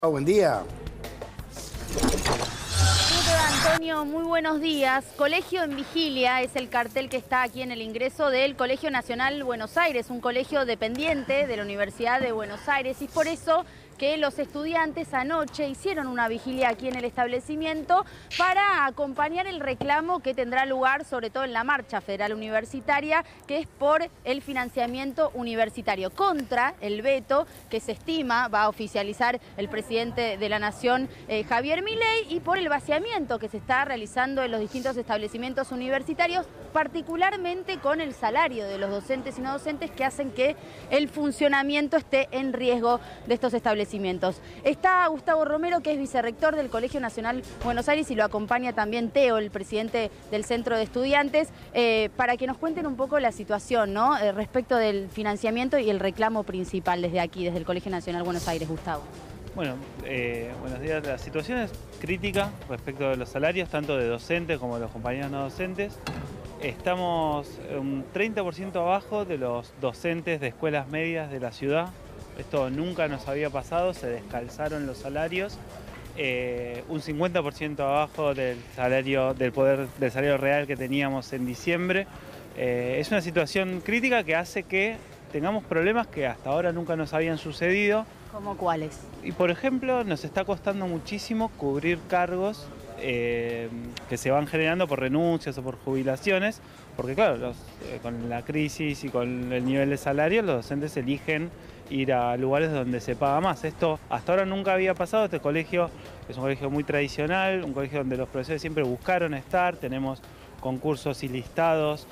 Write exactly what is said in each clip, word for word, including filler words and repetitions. Buen día. Antonio, muy buenos días. Colegio en Vigilia es el cartel que está aquí en el ingreso del Colegio Nacional Buenos Aires, un colegio dependiente de la Universidad de Buenos Aires, y por eso que los estudiantes anoche hicieron una vigilia aquí en el establecimiento para acompañar el reclamo que tendrá lugar sobre todo en la marcha federal universitaria, que es por el financiamiento universitario, contra el veto que se estima va a oficializar el presidente de la Nación, eh, Javier Milei, y por el vaciamiento que se está realizando en los distintos establecimientos universitarios, particularmente con el salario de los docentes y no docentes, que hacen que el funcionamiento esté en riesgo de estos establecimientos. Está Gustavo Romero, que es vicerrector del Colegio Nacional Buenos Aires, y lo acompaña también Teo, el presidente del Centro de Estudiantes, eh, para que nos cuenten un poco la situación, ¿no? Eh, respecto del financiamiento y el reclamo principal desde aquí, desde el Colegio Nacional Buenos Aires. Gustavo. Bueno, eh, buenos días. La situación es crítica respecto de los salarios, tanto de docentes como de los compañeros no docentes. Estamos un treinta por ciento abajo de los docentes de escuelas medias de la ciudad. Esto nunca nos había pasado, se descalzaron los salarios, eh, un cincuenta por ciento abajo del salario, del poder, del salario real que teníamos en diciembre. Eh, es una situación crítica que hace que tengamos problemas que hasta ahora nunca nos habían sucedido. ¿Cómo cuáles? Y por ejemplo, nos está costando muchísimo cubrir cargos eh, que se van generando por renuncias o por jubilaciones, porque claro, los, eh, con la crisis y con el nivel de salario, los docentes eligen ir a lugares donde se paga más. Esto hasta ahora nunca había pasado. Este colegio es un colegio muy tradicional, un colegio donde los profesores siempre buscaron estar, tenemos concursos y listados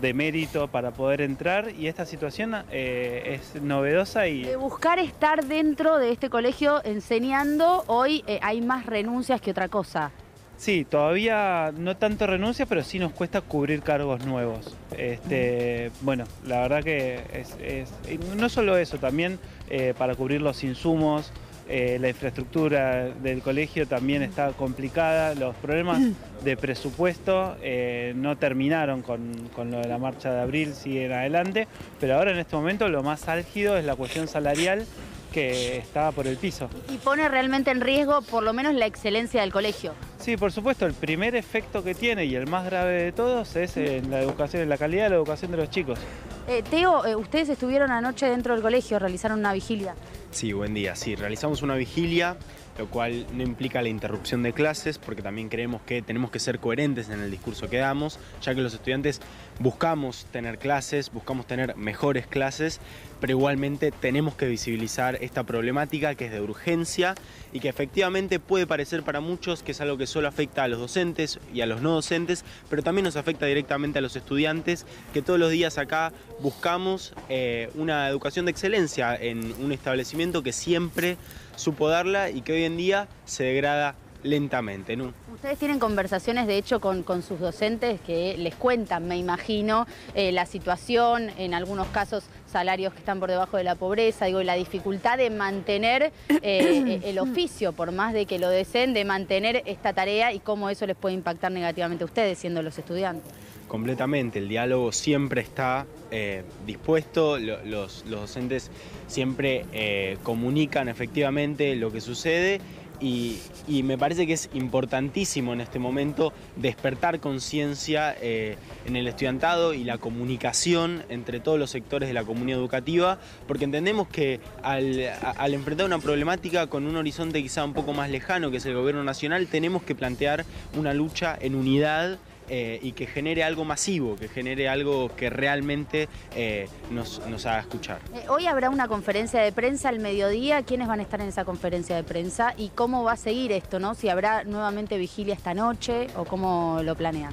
de mérito para poder entrar, y esta situación eh, es novedosa. Y de buscar estar dentro de este colegio enseñando, hoy eh, hay más renuncias que otra cosa. Sí, todavía no tanto renuncia, pero sí nos cuesta cubrir cargos nuevos. Este, bueno, la verdad que es, es, no solo eso, también eh, para cubrir los insumos, eh, la infraestructura del colegio también está complicada, los problemas de presupuesto eh, no terminaron con, con lo de la marcha de abril, siguen adelante, pero ahora en este momento lo más álgido es la cuestión salarial, que estaba por el piso. Y pone realmente en riesgo por lo menos la excelencia del colegio. Sí, por supuesto, el primer efecto que tiene y el más grave de todos es en la educación, en la calidad de la educación de los chicos. Eh, Teo, eh, ustedes estuvieron anoche dentro del colegio, realizaron una vigilia. Sí, buen día. Sí, realizamos una vigilia, lo cual no implica la interrupción de clases, porque también creemos que tenemos que ser coherentes en el discurso que damos, ya que los estudiantes buscamos tener clases, buscamos tener mejores clases, pero igualmente tenemos que visibilizar esta problemática que es de urgencia y que efectivamente puede parecer para muchos que es algo que solo afecta a los docentes y a los no docentes, pero también nos afecta directamente a los estudiantes, que todos los días acá buscamos eh, una educación de excelencia en un establecimiento que siempre supo darla y que hoy en día se degrada lentamente, ¿no? Ustedes tienen conversaciones, de hecho, con, con sus docentes, que les cuentan, me imagino, eh, la situación, en algunos casos salarios que están por debajo de la pobreza, digo, y la dificultad de mantener eh, el oficio, por más de que lo deseen, de mantener esta tarea, y cómo eso les puede impactar negativamente a ustedes, siendo los estudiantes. Completamente, el diálogo siempre está eh, dispuesto, los, los docentes siempre eh, comunican efectivamente lo que sucede, y, y me parece que es importantísimo en este momento despertar conciencia eh, en el estudiantado y la comunicación entre todos los sectores de la comunidad educativa, porque entendemos que al, a, al enfrentar una problemática con un horizonte quizá un poco más lejano, que es el gobierno nacional, tenemos que plantear una lucha en unidad, Eh, y que genere algo masivo, que genere algo que realmente eh, nos, nos haga escuchar. Eh, hoy habrá una conferencia de prensa al mediodía. ¿Quiénes van a estar en esa conferencia de prensa? ¿Y cómo va a seguir esto, no? Si habrá nuevamente vigilia esta noche, o cómo lo planean.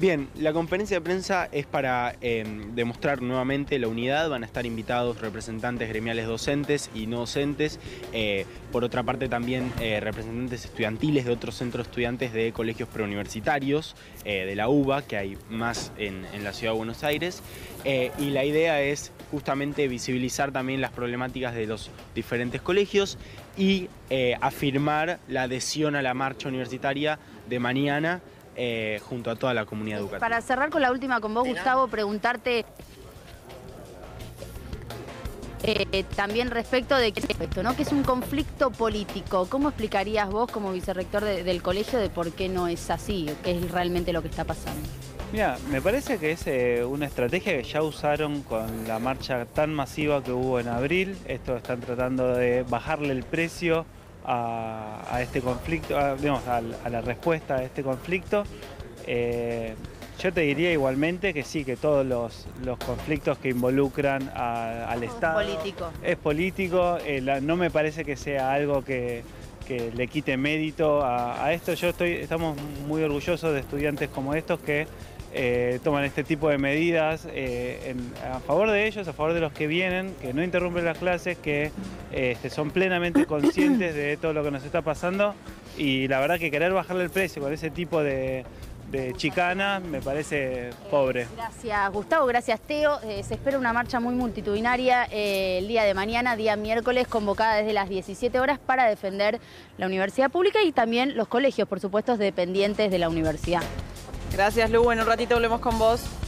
Bien, la conferencia de prensa es para eh, demostrar nuevamente la unidad. Van a estar invitados representantes gremiales docentes y no docentes. Eh, por otra parte también eh, representantes estudiantiles de otros centros estudiantes de colegios preuniversitarios, eh, de la U B A, que hay más en, en la Ciudad de Buenos Aires. Eh, y la idea es justamente visibilizar también las problemáticas de los diferentes colegios y eh, afirmar la adhesión a la marcha universitaria de mañana, Eh, junto a toda la comunidad educativa. Para cerrar con la última con vos, Gustavo, preguntarte eh, también respecto de qué esto, ¿no? Que es un conflicto político. ¿Cómo explicarías vos como vicerrector de, del colegio de por qué no es así? ¿Qué es realmente lo que está pasando? Mira, me parece que es eh, una estrategia que ya usaron con la marcha tan masiva que hubo en abril. Esto están tratando de bajarle el precio a, a este conflicto, a, digamos, a, a la respuesta a este conflicto. Eh, yo te diría igualmente que sí, que todos los, los conflictos que involucran a, al Estado... Es político. Es político, eh, la, no me parece que sea algo que... que le quite mérito a, a esto. Yo estoy, estamos muy orgullosos de estudiantes como estos que eh, toman este tipo de medidas eh, en, a favor de ellos, a favor de los que vienen, que no interrumpen las clases, que eh, este, son plenamente conscientes de todo lo que nos está pasando, y la verdad que querer bajarle el precio con ese tipo de... de chicana, me parece pobre. Eh, gracias Gustavo, gracias Teo. Eh, se espera una marcha muy multitudinaria eh, el día de mañana, día miércoles, convocada desde las diecisiete horas para defender la universidad pública y también los colegios, por supuesto, dependientes de la universidad. Gracias Lu, en un ratito volvemos con vos.